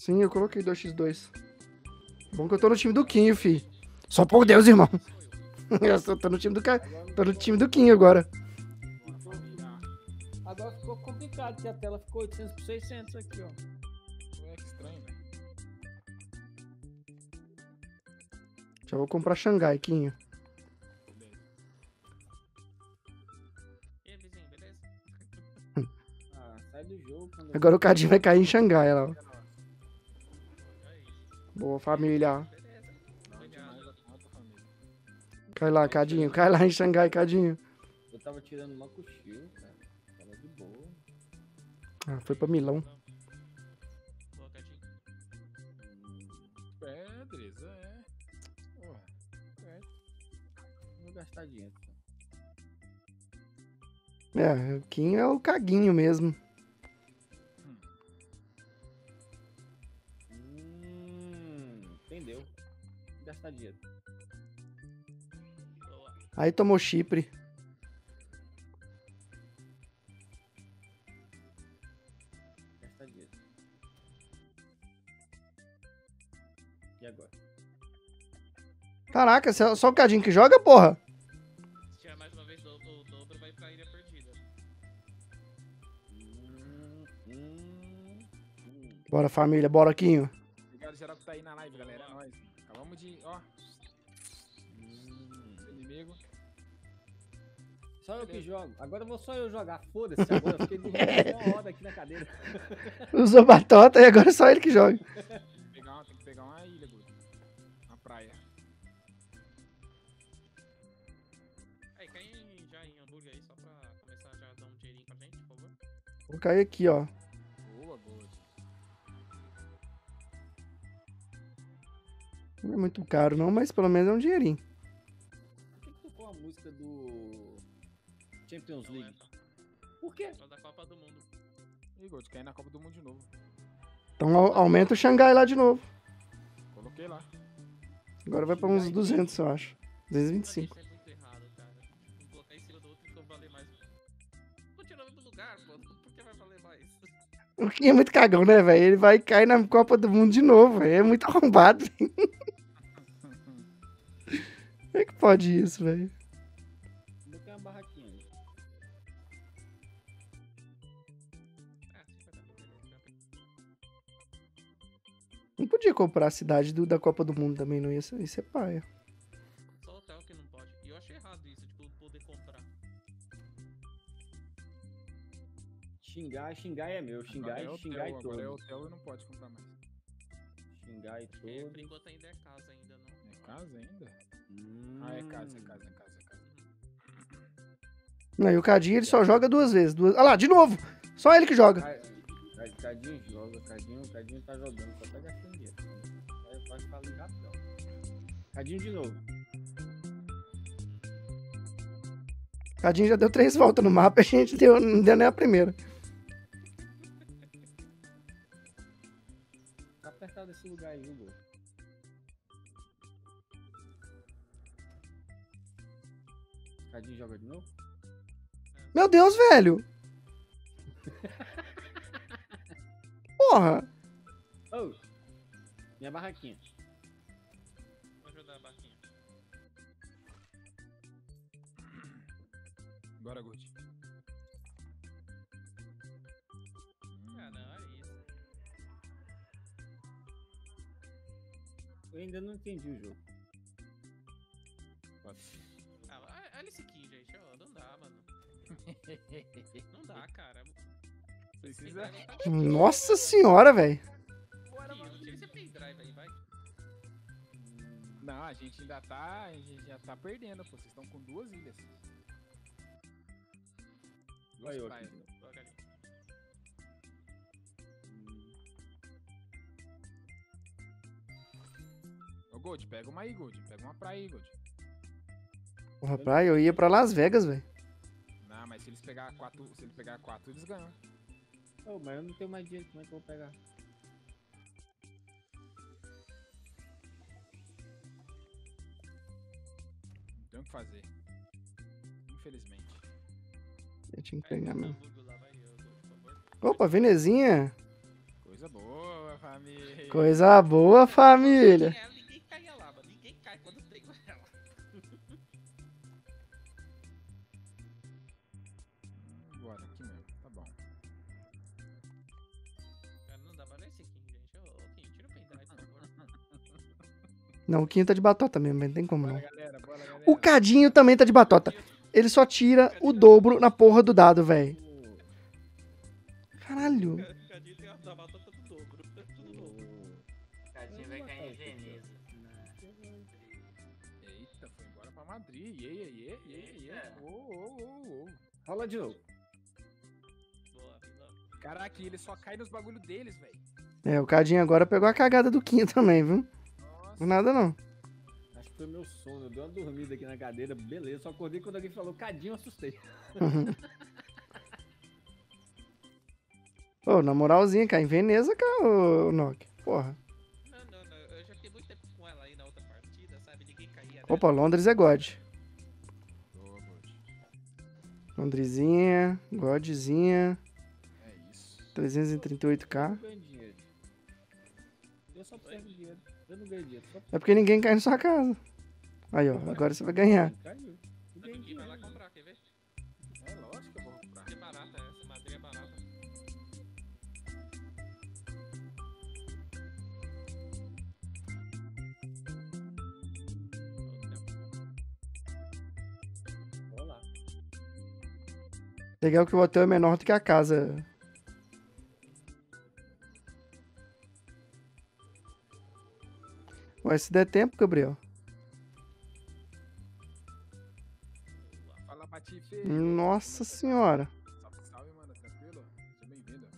Sim, eu coloquei 2x2. Bom que eu tô no time do Quinho, fi. Só por Deus, irmão. Eu só tô no time do Quinho agora. Agora ficou complicado, que a tela ficou 800x600 aqui, ó. Já vou comprar Xangai, Quinho. E aí, vizinho, beleza? Ah, sai do jogo. Agora o Cadinho vai cair em Xangai, lá. Boa, família. Cai lá, Cadinho. Cai lá em Xangai, Cadinho. Eu tava tirando uma cochila, cara. Tava de boa. Ah, foi pra Milão. Boa, Cadinho. É, Dresa, é. Gastar dinheiro. É, o Quinho é o caguinho mesmo. Entendeu? Gastar dinheiro. Aí tomou Chipre. Gastar dinheiro. E agora? Caraca, só o Cadinho que joga, porra? Se tirar mais uma vez o dobro, vai pra ilha perdida. Bora, família, bora, Quinho. Obrigado, Geraldo, que tá aí na live, galera. É nóis. Acabamos de. Ó. Inimigo. Só eu que jogo. Agora vou só eu jogar. Foda-se, agora eu fiquei de uma roda aqui na cadeira. Usou batota e agora é só ele que joga. Tem que pegar uma ilha, Guto. Uma praia. Vou cair aqui, ó. Boa, boa. Não é muito caro não, mas pelo menos é um dinheirinho. Por que tocou a música do Champions League? Por quê? Só da Copa do Mundo. Ih, Gold, caí na Copa do Mundo de novo. Então aumenta o Xangai lá de novo. Coloquei lá. Agora vai pra uns 200, eu acho. 225. O Quinho é muito cagão, né, velho? Ele vai cair na Copa do Mundo de novo, velho. É muito arrombado, velho. Como é que pode isso, velho? Vou botar uma barraquinha. Não podia comprar a cidade da Copa do Mundo também, não ia ser, isso é paia. Só hotel que não pode. E eu achei errado isso, tipo, poder comprar. Xangai é meu, Xangai todo. Agora é hotel e não pode comprar mais. Xangai todo. É, por enquanto ainda é casa ainda, não. É casa ainda? Ah, é casa. Não, e o Cadinho ele só joga duas vezes. Ah lá, de novo! Só ele que joga. Cadinho joga, Cadinho tá jogando, só tá gastando dinheiro. Pode falar em rapidão. Cadinho de novo. Cadinho já deu 3 voltas no mapa e a gente não deu nem a primeira. Apertado esse lugar aí, Hugo. Cadinho joga de novo? Meu Deus, velho! Porra! Oh, minha barraquinha. Vou ajudar a barraquinha. Bora, Gucci. Ah, não, é isso. Eu ainda não entendi o jogo. Ah, olha esse aqui, gente. Oh, não dá, mano. Não dá, cara. Precisa. Nossa senhora, velho. Bora, mano. Tira esse pendrive aí, vai. Não, a gente ainda tá. A gente já tá perdendo, pô. Vocês estão com 2 ilhas. Vai, eu aqui. Ô, Gold, pega uma aí, Gold. Pega uma praia aí, Gold. Porra, praia? Eu ia pra Las Vegas, velho. Não, mas se eles pegarem 4, eles ganham. Ô, mas eu não tenho mais dinheiro, como é que eu vou pegar? Não tem o que fazer. Infelizmente. Eu tinha que pegar mesmo. Opa, Venezinha! Coisa boa, família! Coisa boa, família. Ninguém cai a lava, ninguém cai quando pega ela. Agora aqui mesmo, tá bom. Cara, não dá pra esse Quinho, gente. Ô, Quinho, tira o peidade, por favor. Não, o Quinho tá de batota mesmo, não tem como não. Bora, galera, bora, galera. O Cadinho também tá de batota. Ele só tira o dobro na porra do dado, velho. Caralho. O Cadinho tem a batota do dobro. O Cadinho vai cair em Veneza. Eita, foi embora pra Madrid. Rola de novo. Caraca, ele só cai nos bagulhos deles, velho. É, o Cadinho agora pegou a cagada do Quinho também, viu? Por nada não. Foi meu sono, eu dei uma dormida aqui na cadeira, beleza, só acordei quando alguém falou Cadinho, eu assustei. Pô, na moralzinha, cara, em Veneza, cara, o Noc, porra. Não, eu já fiquei muito tempo com ela aí na outra partida, sabe, ninguém caía. Opa, Londres é God. Londresinha, Godzinha. É isso. 338k. Eu só perco dinheiro. Eu não ganho dinheiro. É porque ninguém cai na sua casa. Aí, ó, agora você vai ganhar. Ninguém vai lá comprar, quer ver? É lógico que eu vou comprar. Que barata essa, madeira é barata. Olá. Legal que o hotel é menor do que a casa. Ué, se der tempo, Gabriel. Fala, Patipe. Nossa senhora. Salve, salve, mano. Tranquilo? Seja bem-vindo.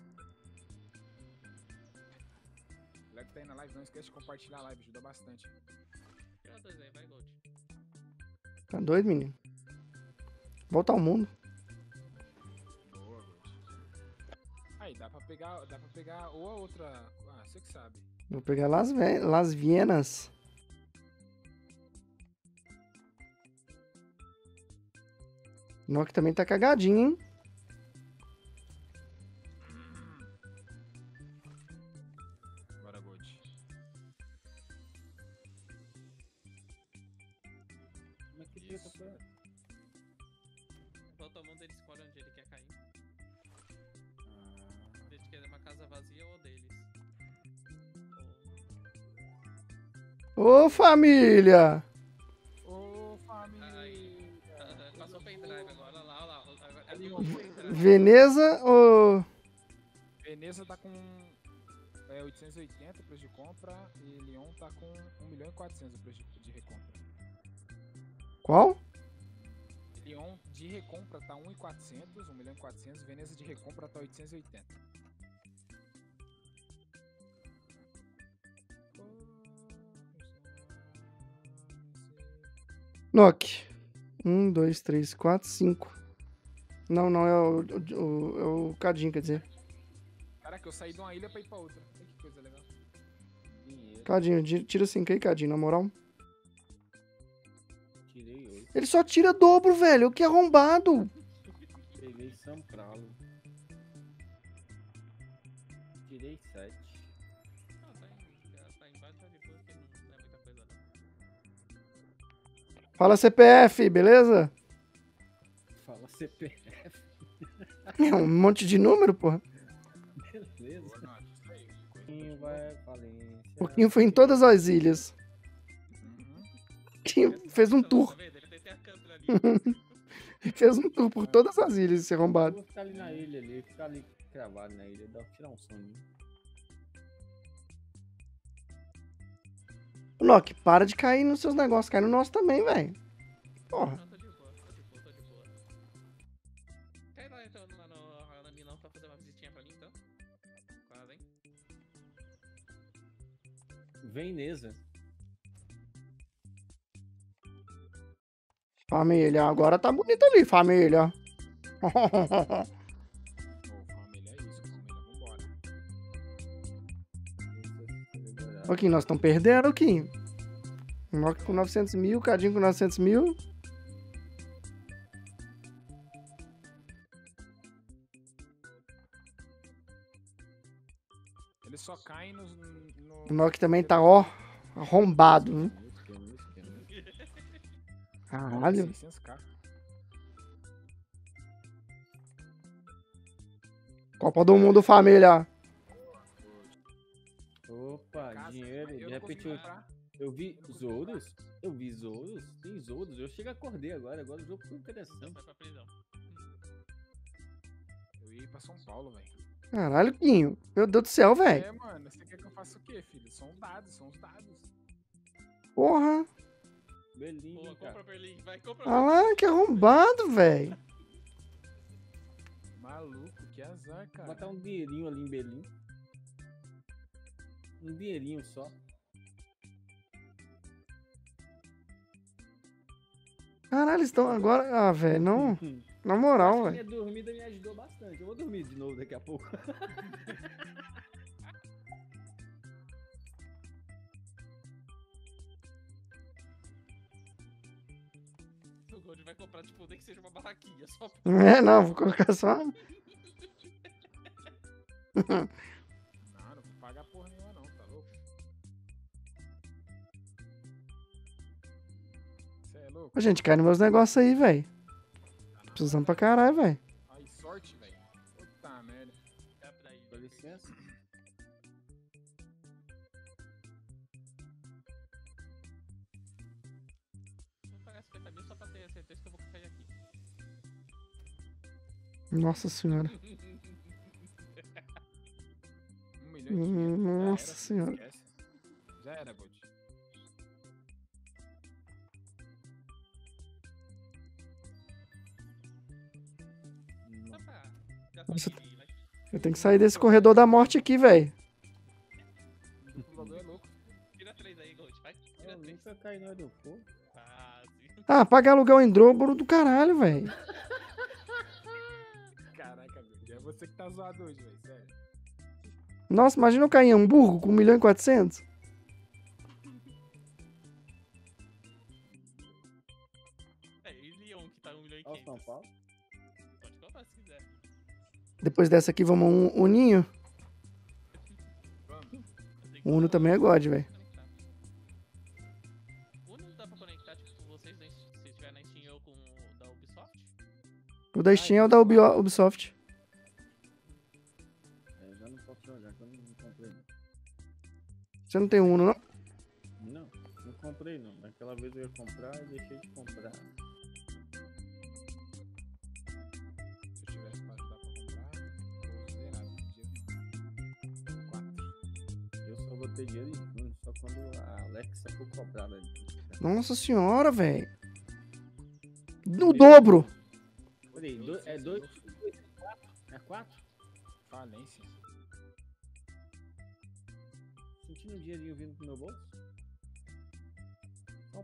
Galera que tá aí na live, não esquece de compartilhar a live. Ajuda bastante. Tira dois aí, vai, Gold. Tá doido, menino? Volta ao mundo. Boa, Gold. Aí, dá pra pegar ou a outra... Ah, você que sabe. Vou pegar Las Vegas. O Noc também tá cagadinho, hein? Bora, Gold. Mas que treta foi? Volta ao mundo, ele escolhe onde ele quer cair. Se ele quer uma casa vazia ou deles. Ô, família! Ô, família! Passou o pendrive agora, olha lá. Veneza ou... Veneza tá com 880 o preço de compra e Leão tá com 1.400.000 o preço de recompra. Qual? Leão de recompra tá 1.400.000, 1.400.000, Veneza de recompra tá 880. Noc. 1, 2, 3, 4, 5. Não, é o Cadinho, quer dizer. Caraca, eu saí de uma ilha pra ir pra outra. Olha que coisa legal. Cadinho, tira 5 aí, Cadinho, na moral. Tirei 8. Ele só tira dobro, velho. O que arrombado. Peguei São Paulo. Tirei 7. Fala CPF, beleza? Fala CPF. É um monte de número, porra. Beleza. O Quinho foi em todas as ilhas. Quinho fez um tour. Fez um tour por todas as ilhas, esse arrombado. Vou ficar ali na ilha, ficar ali cravado na ilha, dá pra tirar um soninho. Loki, para de cair nos seus negócios, cai no nosso também, velho. Porra. Não, tô de boa. Cai lá então lá no Milão pra fazer uma visitinha pra mim, então. Quase, hein? Vem, Neza. Família, agora tá bonito ali, família. Ô, Quinho, nós estamos perdendo, ô, Quinho. Noc com 900.000, Cadinho com 900.000. Ele só cai no... O Noc também tá, ó, arrombado, né? Caralho. 600k. Copa do Mundo, família. Opa, dinheiro. De repente eu vi Zouros. Tem Zouros. Eu chego a acordei agora. Agora o jogo ficou interessante. Vai pra prisão. Eu ia pra São Paulo, velho. Caralho, Quinho. Meu Deus do céu, velho. É, mano. Você quer que eu faça o quê, filho? São os dados. Porra. Berlim, boa, cara. Compra Berlim, vai, compra. Ah lá, que arrombado, velho. Maluco, que azar, cara. Vou botar um dinheirinho ali em Berlim. Um dinheirinho só. Caralho, eles estão agora... Ah, velho, não... Na moral, velho. Minha dormida me ajudou bastante. Eu vou dormir de novo daqui a pouco. Vai comprar, tipo, nem que seja uma barraquinha só. É, não, vou colocar só. Não vou pagar porra nenhuma, não, tá louco? Você é louco? Ô, gente, cai nos meus negócios aí, velho. Tô precisando pra caralho, velho. Ai, sorte, velho. Puta merda. Dá pra ir, dá licença. Nossa senhora. Nossa senhora. Já era, Gold. Eu tenho que sair desse corredor da morte aqui, velho. O bagulho é louco. Tira 3 aí, Gold. Vai. Tira 3. Ah, pagar aluguel em Drôboro do caralho, velho. Você que tá zoado hoje, velho, sério. Nossa, imagina eu cair em Hamburgo com 1.400.000. É, e Leão que tá 1.500.000. Ó, São Paulo. Pode comprar se quiser. Depois dessa aqui, vamos um Uninho. Vamos. O Uno também é God, velho. O Uno não dá pra conectar, tipo, vocês, se tiver na Steam ou com o da Ubisoft? O da Steam é o da Ubisoft. Você não tem Uno, não? Não comprei, não. Daquela vez eu ia comprar e deixei de comprar. Se eu tivesse pra ajudar pra comprar, eu só botei dinheiro em Uno, só quando a Alexa for cobrar. Né? Nossa senhora, velho. No dobro. Peraí, é 2? É 4? Falência. Tinha um dinheirinho vindo pro meu bolso?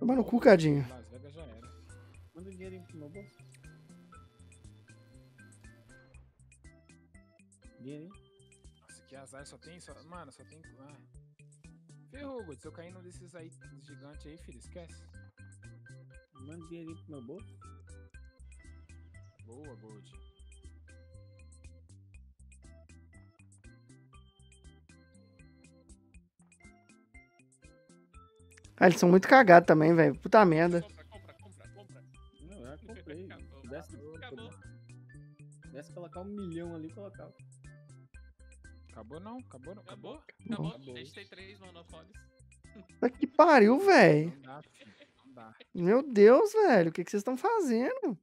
Toma no cu, Cadinho. Las Vegas já era. Manda um dinheirinho pro meu bolso. Dinheirinho? Nossa, que azar. Só tem... Ah. Ferrou, Guto. Se eu cair num desses aí, gigantes aí, filho, esquece. Manda um dinheirinho pro meu bolso. Boa, Guto. Ah, eles são muito cagados também, velho. Puta merda. Compra. Não, eu já comprei. Desse colocar 1 milhão ali, colocava. Acabou. A gente tem 3 monofones. Que pariu, velho. Meu Deus, velho. O que vocês estão fazendo?